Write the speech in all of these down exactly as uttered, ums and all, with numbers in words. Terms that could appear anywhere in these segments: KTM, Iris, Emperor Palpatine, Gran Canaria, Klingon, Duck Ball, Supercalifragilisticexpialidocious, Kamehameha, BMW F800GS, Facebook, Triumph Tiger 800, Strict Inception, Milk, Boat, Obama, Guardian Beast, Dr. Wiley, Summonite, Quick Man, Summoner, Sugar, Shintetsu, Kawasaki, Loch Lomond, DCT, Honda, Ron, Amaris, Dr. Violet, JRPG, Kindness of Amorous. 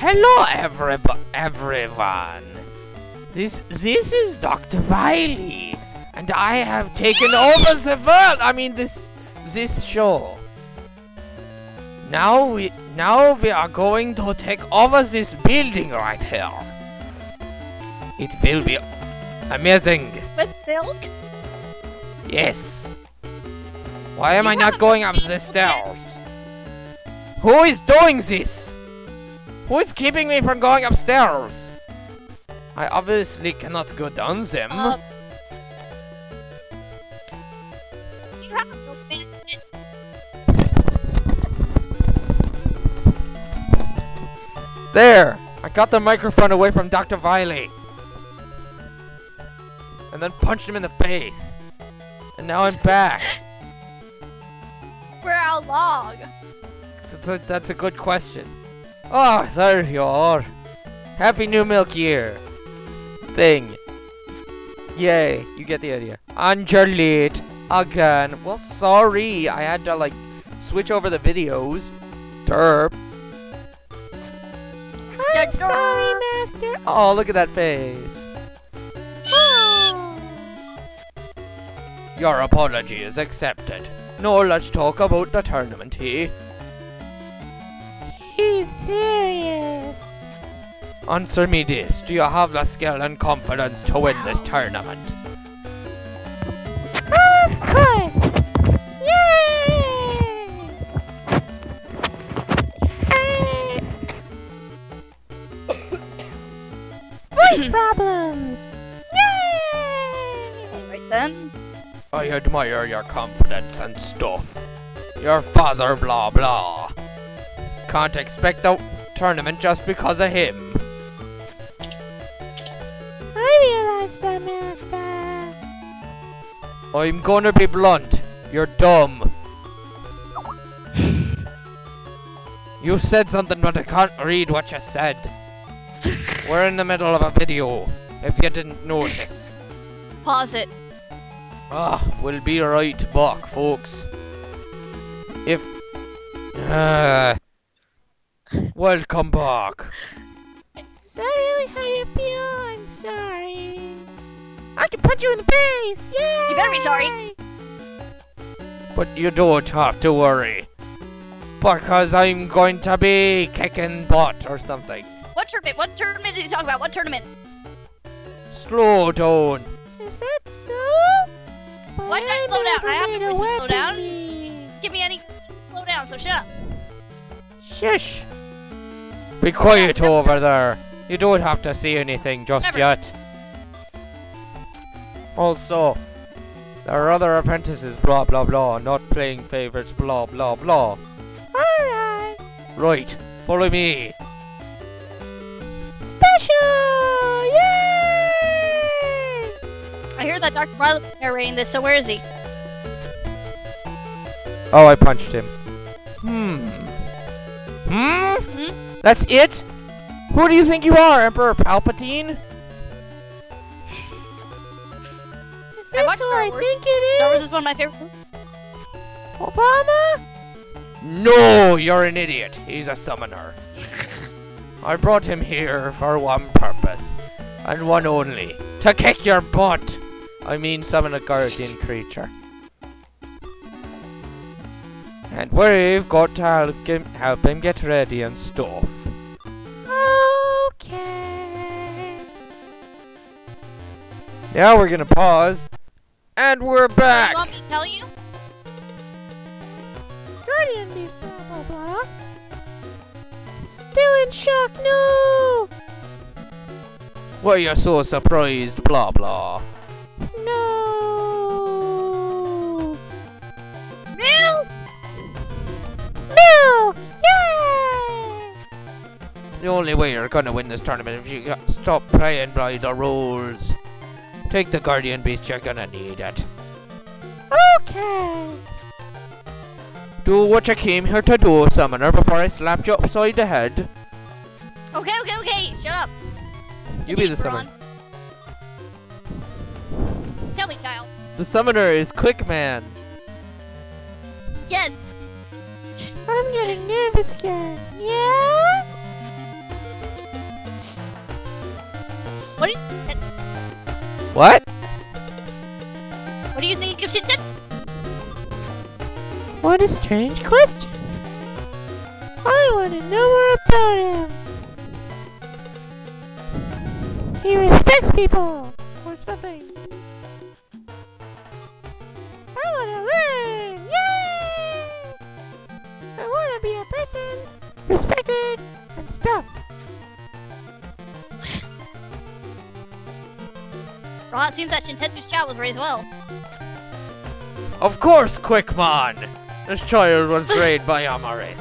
Hello everyb- everyone! This this is Doctor Wiley, and I have taken over the world! I mean this this show. Now we now we are going to take over this building right here. It will be amazing. With Milk? Yes. Why am you I not going up the stairs? Who is doing this? Who is keeping me from going upstairs? I obviously cannot go down them. Uh, you have to finish it. There! I got the microphone away from Doctor Violet. And then punched him in the face. And now I'm back. For how long? That's a, that's a good question. Oh, there you are. Happy New Milk Year. Thing. Yay, you get the idea. Angelit. Again. Well, sorry. I had to, like, switch over the videos. Derp. I'm sorry, Master. Oh, look at that face. Oh. Your apology is accepted. Now let's talk about the tournament, eh? He's serious. Answer me this. Do you have the skill and confidence to win this tournament? Of course! Yay! Voice problems! Yay! Alright then. I admire your confidence and stuff. Your father blah blah. Can't expect a tournament just because of him. I realize that, Master. I'm gonna be blunt. You're dumb. You said something, but I can't read what you said. We're in the middle of a video, if you didn't notice. Pause it. Ah, we'll be right back, folks. If... Uh, Welcome back. Is that really how you feel? I'm sorry. I can punch you in the face! Yay! You better be sorry. But you don't have to worry. Because I'm going to be kicking butt or something. What tournament? What tournament did you talk about? What tournament? Slow down. Is that so? What did I slow down? I have to slow down? Me. Give me any slow down, so shut up. Shush. Be quiet over there. You don't have to see anything just Never. yet. Also, there are other apprentices, blah blah blah, not playing favorites, blah blah blah. Alright. Right, follow me. Special! Yay! I hear that Doctor Violet is narrating this, so where is he? Oh, I punched him. Hmm. Hmm? Mm-hmm. That's it? Who do you think you are, Emperor Palpatine? I watched Star Wars. I think it is. Star Wars is one of my favorite. Obama? No, you're an idiot. He's a summoner. I brought him here for one purpose, and one only. To kick your butt. I mean, summon a guardian creature. And we've got to help him, help him get ready and stuff. Okay. Now we're gonna pause. And we're back! You want me to tell you? Guardian Beast, blah blah blah. Still in shock, no! Why are you so surprised, blah blah? No! Real? No! Yay! The only way you're gonna win this tournament is if you stop playing by the rules. Take the Guardian Beast, you're gonna need it. Okay! Do what you came here to do, Summoner, before I slapped you upside the head. Okay, okay, okay, shut up! You be the Summoner. Tell me, child. The Summoner is Quick Man. Yes! I'm getting nervous again. Yeah? What a strange question. I want to know more about him. He respects people, or something. I want to learn! Yay! I want to be a person respected and stuff. Well, it seems that Shintetsu's child was raised well. Of course, Quick Man! This child was raised by Amaris.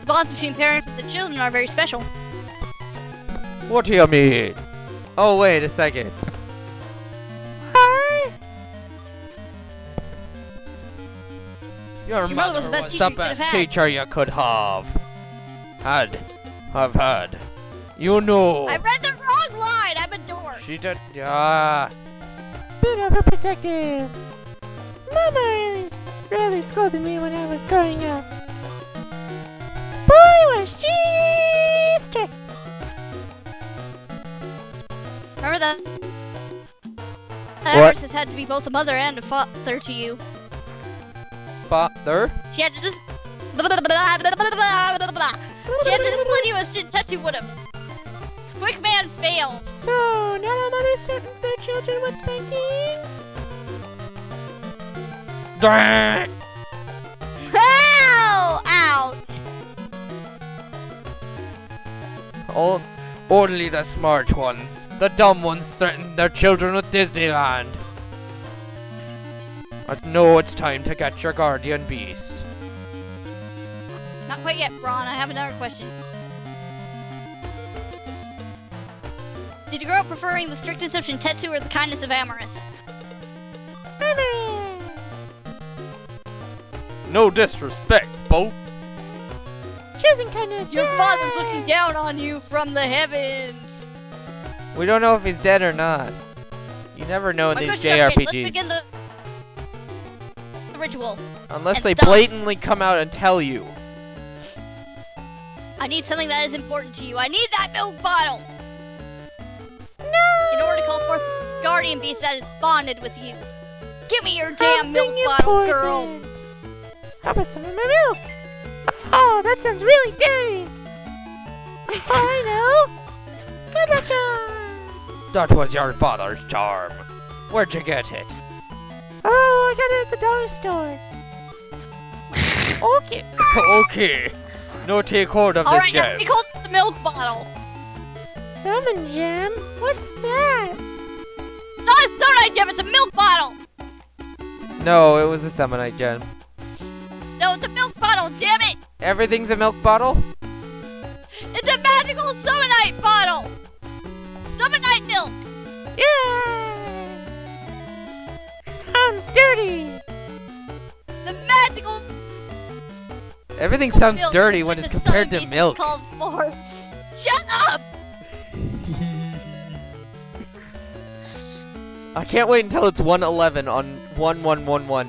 The bonds between parents and the children are very special. What do you mean? Oh, wait a second. Hi! Your, Your mother was the best, was teacher, the best you teacher you could have. Had. Have had. You know. I read the wrong line. I'm a dork. She did. Yeah. Bit overprotective. Mama really, really scolded me when I was growing up. Boy, was she strict. Remember that? Iris has had to be both a mother and a father to you. Father? She had to just. She had to discipline you as Shintetsu would have. Quick Man failed. So, not all mothers threaten their children with spanking? Ow! Ouch! Oh, only the smart ones. The dumb ones threaten their children with Disneyland. I know it's time to get your Guardian Beast. Not quite yet, Ron. I have another question. Did you grow up preferring the Strict Inception Tetsu or the Kindness of Amorous? No disrespect, Boat. Choosing Kindness. Your yay! Father's looking down on you from the heavens. We don't know if he's dead or not. You never know in these J R P Gs. Let's begin the, the ritual. Unless they stop. Blatantly come out and tell you. I need something that is important to you. I need that milk bottle. In order to call forth the Guardian Beast that is bonded with you. Give me your damn milk bottle, girl! How about some of my milk? Oh, that sounds really dirty! I know! Good luck, charm! That was your father's charm. Where'd you get it? Oh, I got it at the dollar store. Okay. Okay. No, take hold of all this right, jam. Alright, now take hold of the milk bottle. Salmon jam? What's that? It's not a Summonite gem, it's a milk bottle! No, it was a Summonite gem. No, it's a milk bottle, damn it! Everything's a milk bottle? It's a magical Summonite bottle! Summonite milk! Yeah! Sounds dirty! The magical... Everything sounds milk dirty when it's compared to milk. Called for. Shut up! I can't wait until it's one eleven on one one one one.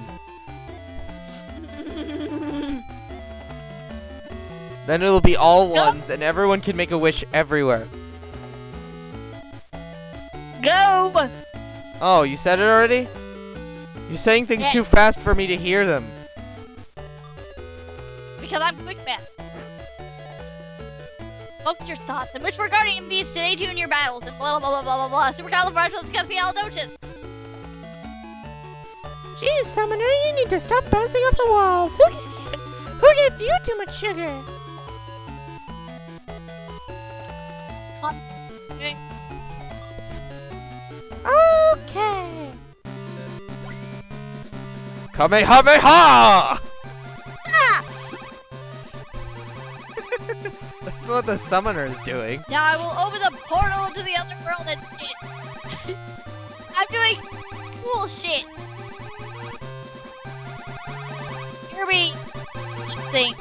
Then it'll be all ones and everyone can make a wish everywhere. Go! Oh, you said it already? You're saying things yeah. too fast for me to hear them. Because I'm Quick Man. Focus your thoughts and wish for Guardian Beast to aid you in your battles and blah blah blah blah blah blah. Supercalifragilisticexpialidocious. Jeez, Summoner, you need to stop bouncing off the walls. Who, who gave you too much sugar? Okay. Okay. Kamehameha! That's what the Summoner is doing. Now I will open the portal into the other world and shit. I'm doing cool shit. Here we thing.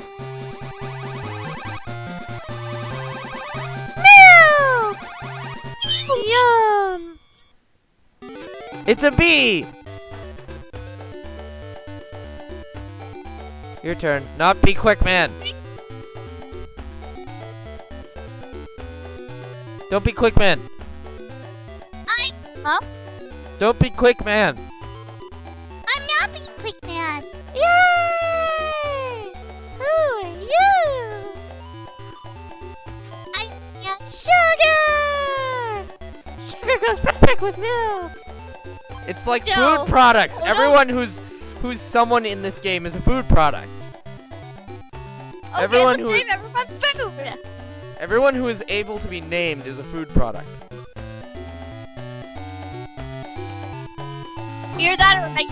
Milk! Yum! It's a bee! Your turn. Not be Quick Man. Don't be Quick Man. I... Huh? Don't be Quick Man. I'm not being Quick Man. Yay! Who are you? I'm just Sugar. Sugar goes perfect with milk. It's like no. food products. Oh, Everyone no. who's who's someone in this game is a food product. Okay, everyone who name everyone's food. Everyone who is able to be named is a food product. Hear that right?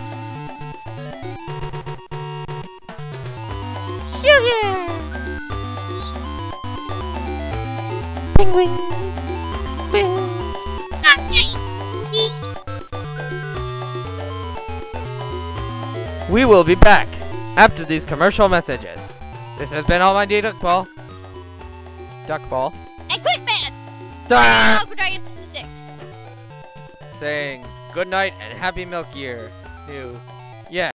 Sugar. Bing, bing, bing. We will be back after these commercial messages. This has been All Mighty Duck Ball. Duck Ball. And Quick Man. Duck. Saying good night and happy milk year. New.